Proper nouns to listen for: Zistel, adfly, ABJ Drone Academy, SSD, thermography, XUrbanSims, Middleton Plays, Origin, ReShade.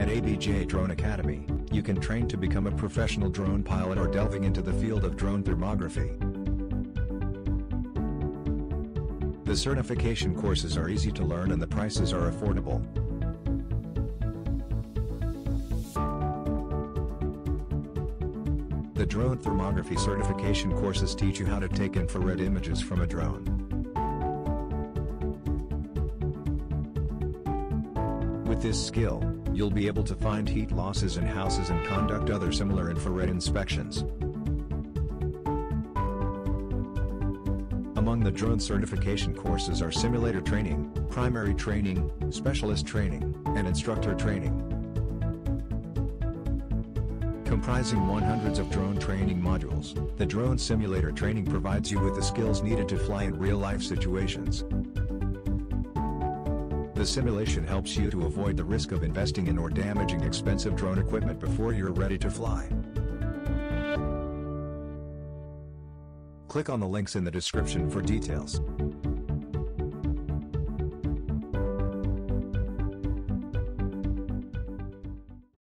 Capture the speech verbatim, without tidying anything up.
At A B J Drone Academy, you can train to become a professional drone pilot or delving into the field of drone thermography. The certification courses are easy to learn and the prices are affordable. The drone thermography certification courses teach you how to take infrared images from a drone. With this skill, you'll be able to find heat losses in houses and conduct other similar infrared inspections. Among the drone certification courses are simulator training, primary training, specialist training, and instructor training. Comprising hundreds of drone training modules, the drone simulator training provides you with the skills needed to fly in real-life situations. The simulation helps you to avoid the risk of investing in or damaging expensive drone equipment before you're ready to fly. Click on the links in the description for details.